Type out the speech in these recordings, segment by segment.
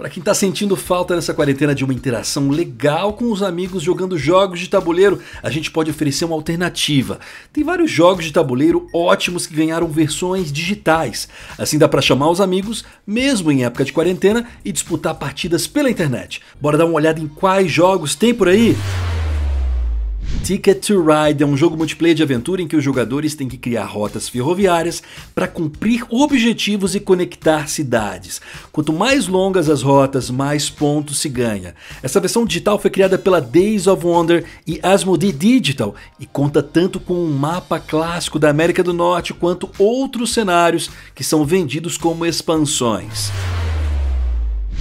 Para quem está sentindo falta nessa quarentena de uma interação legal com os amigos jogando jogos de tabuleiro, a gente pode oferecer uma alternativa. Tem vários jogos de tabuleiro ótimos que ganharam versões digitais. Assim dá para chamar os amigos, mesmo em época de quarentena, e disputar partidas pela internet. Bora dar uma olhada em quais jogos tem por aí? Ticket to Ride é um jogo multiplayer de aventura em que os jogadores têm que criar rotas ferroviárias para cumprir objetivos e conectar cidades. Quanto mais longas as rotas, mais pontos se ganha. Essa versão digital foi criada pela Days of Wonder e Asmodee Digital e conta tanto com um mapa clássico da América do Norte quanto outros cenários que são vendidos como expansões.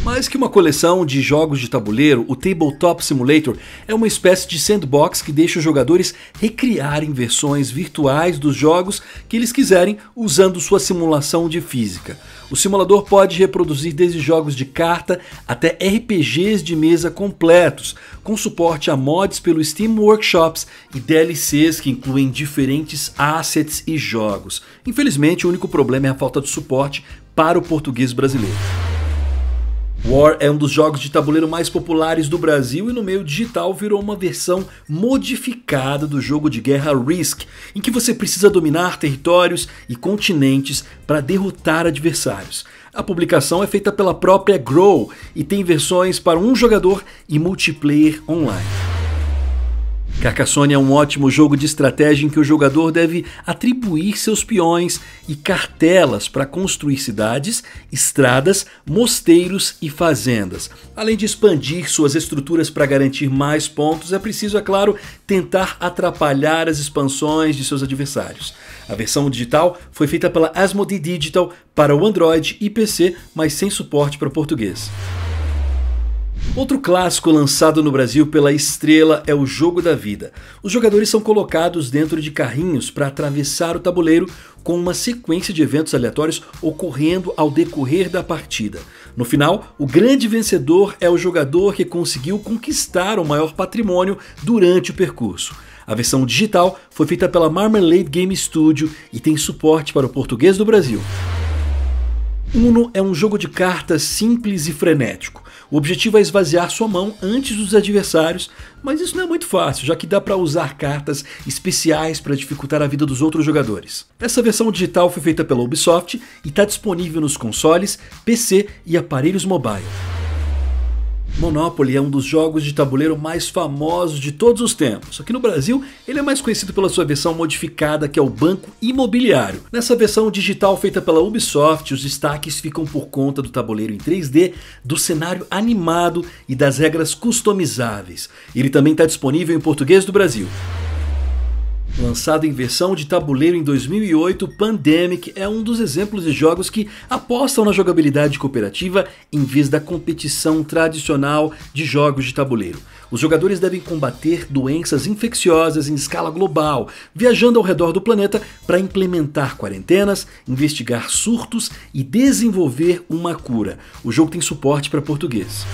Mais que uma coleção de jogos de tabuleiro, o Tabletop Simulator é uma espécie de sandbox que deixa os jogadores recriarem versões virtuais dos jogos que eles quiserem usando sua simulação de física. O simulador pode reproduzir desde jogos de carta até RPGs de mesa completos, com suporte a mods pelo Steam Workshops e DLCs que incluem diferentes assets e jogos. Infelizmente, o único problema é a falta de suporte para o português brasileiro. War é um dos jogos de tabuleiro mais populares do Brasil e no meio digital virou uma versão modificada do jogo de guerra Risk, em que você precisa dominar territórios e continentes para derrotar adversários. A publicação é feita pela própria Grow e tem versões para um jogador e multiplayer online. Carcassonne é um ótimo jogo de estratégia em que o jogador deve atribuir seus peões e cartelas para construir cidades, estradas, mosteiros e fazendas. Além de expandir suas estruturas para garantir mais pontos, é preciso, é claro, tentar atrapalhar as expansões de seus adversários. A versão digital foi feita pela Asmodee Digital para o Android e PC, mas sem suporte para o português. Outro clássico lançado no Brasil pela Estrela é o Jogo da Vida. Os jogadores são colocados dentro de carrinhos para atravessar o tabuleiro com uma sequência de eventos aleatórios ocorrendo ao decorrer da partida. No final, o grande vencedor é o jogador que conseguiu conquistar o maior patrimônio durante o percurso. A versão digital foi feita pela Marmalade Game Studio e tem suporte para o português do Brasil. Uno é um jogo de cartas simples e frenético. O objetivo é esvaziar sua mão antes dos adversários, mas isso não é muito fácil, já que dá para usar cartas especiais para dificultar a vida dos outros jogadores. Essa versão digital foi feita pela Ubisoft e está disponível nos consoles, PC e aparelhos mobile. Monopoly é um dos jogos de tabuleiro mais famosos de todos os tempos. Aqui no Brasil, ele é mais conhecido pela sua versão modificada, que é o Banco Imobiliário. Nessa versão digital feita pela Ubisoft, os destaques ficam por conta do tabuleiro em 3D, do cenário animado e das regras customizáveis. Ele também está disponível em português do Brasil. Lançado em versão de tabuleiro em 2008, Pandemic é um dos exemplos de jogos que apostam na jogabilidade cooperativa em vez da competição tradicional de jogos de tabuleiro. Os jogadores devem combater doenças infecciosas em escala global, viajando ao redor do planeta para implementar quarentenas, investigar surtos e desenvolver uma cura. O jogo tem suporte para português.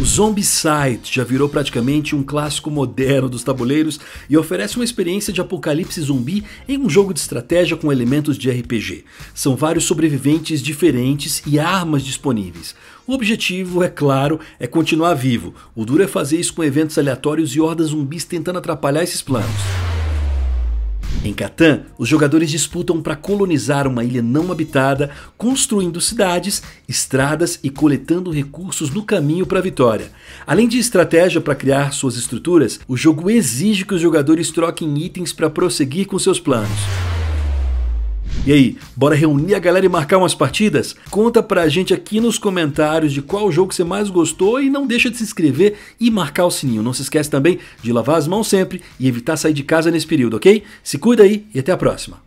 O Zombicide já virou praticamente um clássico moderno dos tabuleiros e oferece uma experiência de apocalipse zumbi em um jogo de estratégia com elementos de RPG. São vários sobreviventes diferentes e armas disponíveis. O objetivo, é claro, é continuar vivo. O duro é fazer isso com eventos aleatórios e hordas zumbis tentando atrapalhar esses planos. Em Catan, os jogadores disputam para colonizar uma ilha não habitada, construindo cidades, estradas e coletando recursos no caminho para a vitória. Além de estratégia para criar suas estruturas, o jogo exige que os jogadores troquem itens para prosseguir com seus planos. E aí, bora reunir a galera e marcar umas partidas? Conta pra gente aqui nos comentários de qual jogo você mais gostou e não deixa de se inscrever e marcar o sininho. Não se esquece também de lavar as mãos sempre e evitar sair de casa nesse período, ok? Se cuida aí e até a próxima!